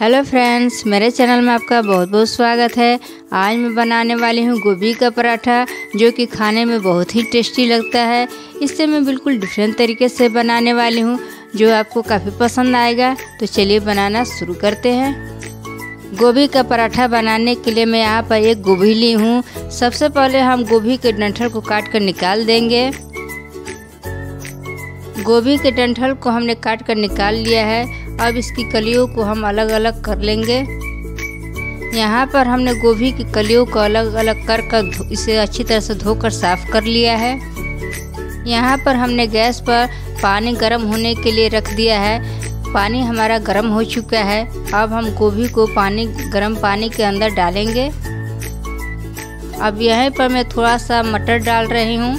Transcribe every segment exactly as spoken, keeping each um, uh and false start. Hello friends, मेरे channel में आपका बहुत बहुत स्वागत है। आज मैं बनाने वाली हूँ गोभी का पराठा, जो कि खाने में बहुत ही टेस्टी लगता है। इससे मैं बिल्कुल डिफरेंट तरीके से बनाने वाली हूँ, जो आपको काफ़ी पसंद आएगा। तो चलिए बनाना शुरू करते हैं। गोभी का पराठा बनाने के लिए मैं यहाँ पर एक गोभी ली हूँ। सबसे पहले हम गोभी के डंठल को काट कर निकाल देंगे। गोभी के डंठल को हमने काट कर निकाल लिया है। अब इसकी कलियों को हम अलग अलग कर लेंगे। यहाँ पर हमने गोभी की कलियों को अलग अलग कर कर इसे अच्छी तरह से धोकर साफ कर लिया है। यहाँ पर हमने गैस पर पानी गर्म होने के लिए रख दिया है। पानी हमारा गर्म हो चुका है। अब हम गोभी को पानी गर्म पानी के अंदर डालेंगे। अब यहीं पर मैं थोड़ा सा मटर डाल रही हूँ।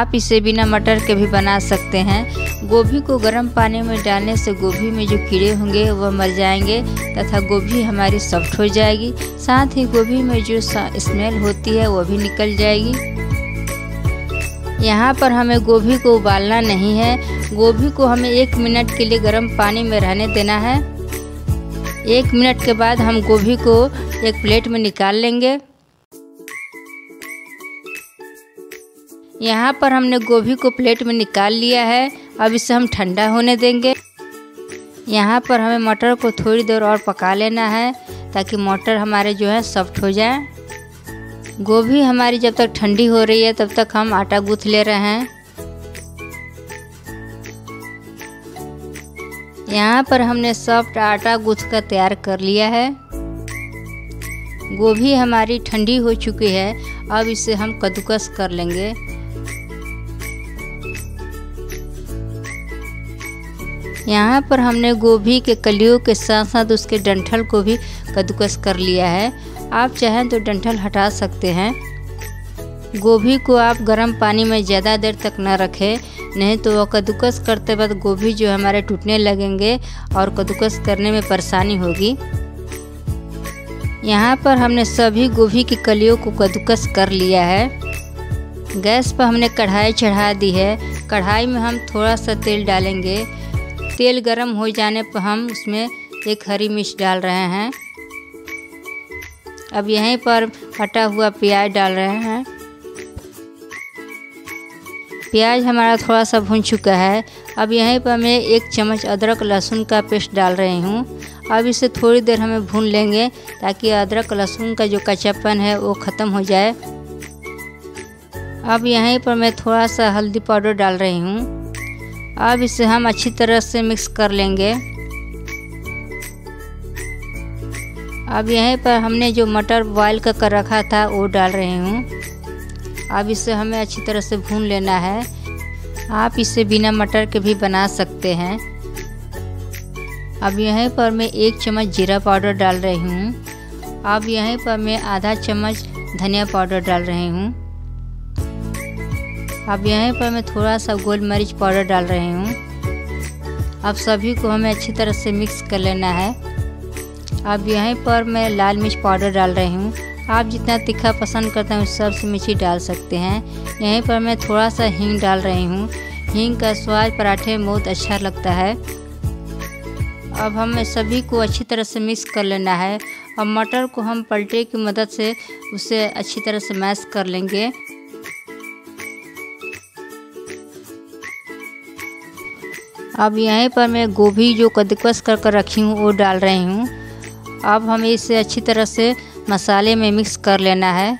आप इसे बिना मटर के भी बना सकते हैं। गोभी को गर्म पानी में डालने से गोभी में जो कीड़े होंगे वह मर जाएंगे तथा गोभी हमारी सॉफ्ट हो जाएगी। साथ ही गोभी में जो स्मेल होती है वह भी निकल जाएगी। यहाँ पर हमें गोभी को उबालना नहीं है। गोभी को हमें एक मिनट के लिए गर्म पानी में रहने देना है। एक मिनट के बाद हम गोभी को एक प्लेट में निकाल लेंगे। यहाँ पर हमने गोभी को प्लेट में निकाल लिया है। अब इसे हम ठंडा होने देंगे। यहाँ पर हमें मटर को थोड़ी देर और पका लेना है, ताकि मटर हमारे जो है सॉफ्ट हो जाए। गोभी हमारी जब तक ठंडी हो रही है तब तक हम आटा गूँथ ले रहे हैं। यहाँ पर हमने सॉफ्ट आटा गूँथ कर तैयार कर लिया है। गोभी हमारी ठंडी हो चुकी है। अब इसे हम कद्दूकस कर लेंगे। यहाँ पर हमने गोभी के कलियों के साथ साथ उसके डंठल को भी कद्दूकस कर लिया है। आप चाहें तो डंठल हटा सकते हैं। गोभी को आप गर्म पानी में ज़्यादा देर तक न रखें, नहीं तो वह कद्दूकस करते वक्त गोभी जो हमारे टूटने लगेंगे और कद्दूकस करने में परेशानी होगी। यहाँ पर हमने सभी गोभी की कलियों को कद्दूकस कर लिया है। गैस पर हमने कढ़ाई चढ़ा दी है। कढ़ाई में हम थोड़ा सा तेल डालेंगे। तेल गरम हो जाने पर हम उसमें एक हरी मिर्च डाल रहे हैं। अब यहीं पर कटा हुआ प्याज डाल रहे हैं। प्याज हमारा थोड़ा सा भुन चुका है। अब यहीं पर मैं एक चम्मच अदरक लहसुन का पेस्ट डाल रही हूँ। अब इसे थोड़ी देर हमें भून लेंगे, ताकि अदरक लहसुन का जो कच्चापन है वो ख़त्म हो जाए। अब यहीं पर मैं थोड़ा सा हल्दी पाउडर डाल रही हूँ। अब इसे हम अच्छी तरह से मिक्स कर लेंगे। अब यहीं पर हमने जो मटर बॉयल कर रखा था वो डाल रही हूँ। अब इसे हमें अच्छी तरह से भून लेना है। आप इसे बिना मटर के भी बना सकते हैं। अब यहीं पर मैं एक चम्मच जीरा पाउडर डाल रही हूँ। अब यहीं पर मैं आधा चम्मच धनिया पाउडर डाल रही हूँ। अब यहीं पर मैं थोड़ा सा गोल मरीच पाउडर डाल रही हूँ। अब सभी को हमें अच्छी तरह से मिक्स कर लेना है। अब यहीं पर मैं लाल मिर्च पाउडर डाल रही हूँ। आप जितना तीखा पसंद करते हैं उस हिसाब से मिर्ची डाल सकते हैं। यहीं पर मैं थोड़ा सा हींग डाल रही हूँ। हींग का स्वाद पराठे में बहुत अच्छा लगता है। अब हमें सभी को अच्छी तरह से मिक्स कर लेना है। अब मटर को हम पलटे की मदद से उसे अच्छी तरह से मैश कर लेंगे। अब यहीं पर मैं गोभी जो कद्दूकस कर कर रखी हूँ वो डाल रही हूँ। अब हमें इसे अच्छी तरह से मसाले में मिक्स कर लेना है।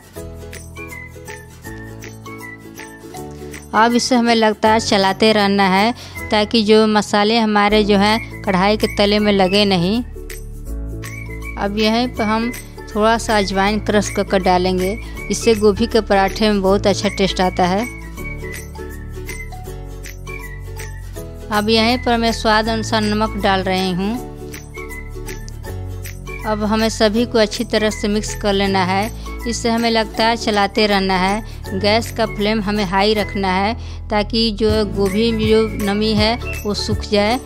अब इसे हमें लगातार चलाते रहना है, ताकि जो मसाले हमारे जो हैं कढ़ाई के तले में लगे नहीं। अब यहीं पर हम थोड़ा सा अजवाइन क्रश कर कर डालेंगे। इससे गोभी के पराठे में बहुत अच्छा टेस्ट आता है। अब यहीं पर मैं स्वाद अनुसार नमक डाल रही हूँ। अब हमें सभी को अच्छी तरह से मिक्स कर लेना है। इससे हमें लगातार चलाते रहना है। गैस का फ्लेम हमें हाई रखना है, ताकि जो गोभी में जो नमी है वो सूख जाए।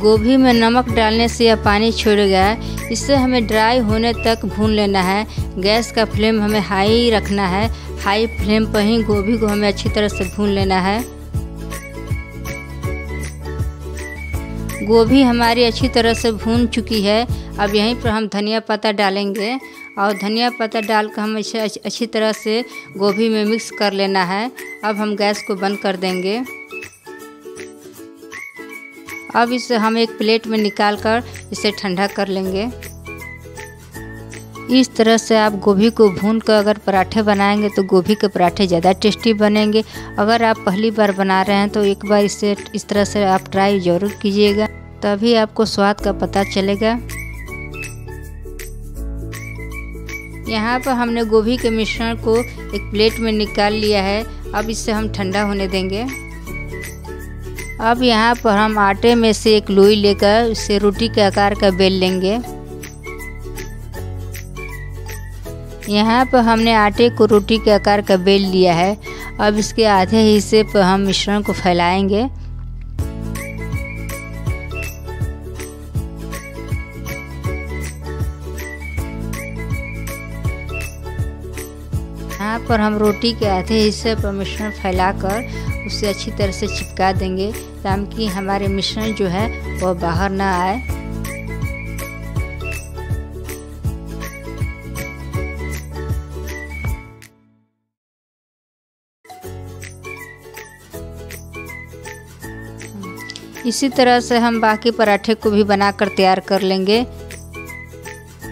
गोभी में नमक डालने से यह पानी छोड़ गया। इससे हमें ड्राई होने तक भून लेना है। गैस का फ्लेम हमें हाई रखना है। हाई फ्लेम पर ही गोभी को हमें अच्छी तरह से भून लेना है। गोभी हमारी अच्छी तरह से भून चुकी है। अब यहीं पर हम धनिया पत्ता डालेंगे और धनिया पत्ता डालकर हम इसे अच्छी तरह से गोभी में मिक्स कर लेना है। अब हम गैस को बंद कर देंगे। अब इसे हम एक प्लेट में निकालकर इसे ठंडा कर लेंगे। इस तरह से आप गोभी को भून कर अगर पराठे बनाएंगे तो गोभी के पराठे ज़्यादा टेस्टी बनेंगे। अगर आप पहली बार बना रहे हैं तो एक बार इसे इस तरह से आप ट्राई ज़रूर कीजिएगा, तभी आपको स्वाद का पता चलेगा। यहाँ पर हमने गोभी के मिश्रण को एक प्लेट में निकाल लिया है। अब इसे हम ठंडा होने देंगे। अब यहाँ पर हम आटे में से एक लोई लेकर इसे रोटी के आकार का बेल लेंगे। यहाँ पर हमने आटे को रोटी के आकार का बेल लिया है। अब इसके आधे हिस्से पर हम मिश्रण को फैलाएंगे। यहाँ पर हम रोटी के आधे हिस्से पर मिश्रण फैलाकर उसे अच्छी तरह से चिपका देंगे, ताकि हमारे मिश्रण जो है वह बाहर ना आए। इसी तरह से हम बाकी पराठे को भी बनाकर तैयार कर लेंगे।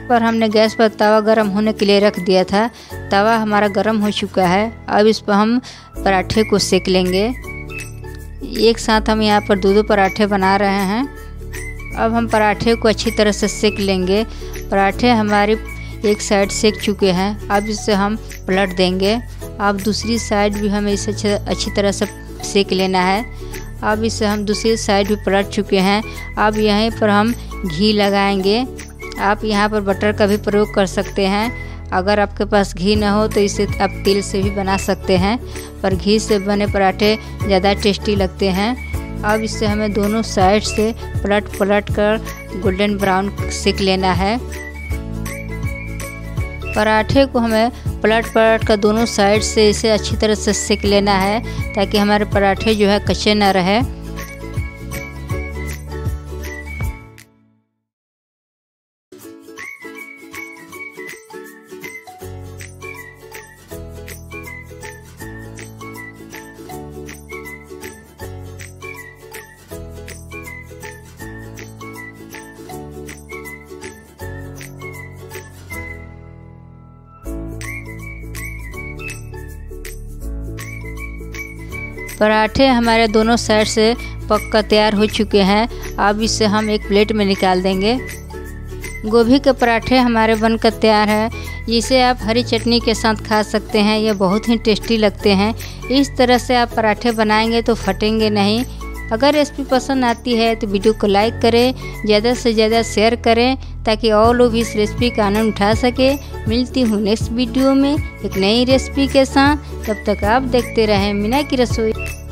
पर हमने गैस पर तवा गरम होने के लिए रख दिया था। तवा हमारा गरम हो चुका है। अब इस पर हम पराठे को सेक लेंगे। एक साथ हम यहाँ पर दो दो पराठे बना रहे हैं। अब हम पराठे को अच्छी तरह से सेक लेंगे। पराठे हमारे एक साइड सेक चुके हैं। अब इसे हम पलट देंगे। अब दूसरी साइड भी हमें इसे अच्छी तरह से सेक लेना है। अब इसे हम दूसरी साइड भी पलट चुके हैं। अब यहीं पर हम घी लगाएंगे। आप यहाँ पर बटर का भी प्रयोग कर सकते हैं। अगर आपके पास घी ना हो तो इसे आप तेल से भी बना सकते हैं, पर घी से बने पराठे ज़्यादा टेस्टी लगते हैं। अब इसे हमें दोनों साइड से पलट पलट कर गोल्डन ब्राउन सेक लेना है। पराठे को हमें पलट पलट कर दोनों साइड से इसे अच्छी तरह से सेक लेना है, ताकि हमारे पराठे जो है कच्चे ना रहे। पराठे हमारे दोनों साइड से पक कर तैयार हो चुके हैं। अब इसे हम एक प्लेट में निकाल देंगे। गोभी के पराठे हमारे बनकर तैयार है। इसे आप हरी चटनी के साथ खा सकते हैं। ये बहुत ही टेस्टी लगते हैं। इस तरह से आप पराठे बनाएंगे तो फटेंगे नहीं। अगर रेसिपी पसंद आती है तो वीडियो को लाइक करें, ज़्यादा से ज़्यादा शेयर करें, ताकि और लोग भी इस रेसिपी का आनंद उठा सकें। मिलती हूँ नेक्स्ट वीडियो में एक नई रेसिपी के साथ। तब तक आप देखते रहें मीना की रसोई।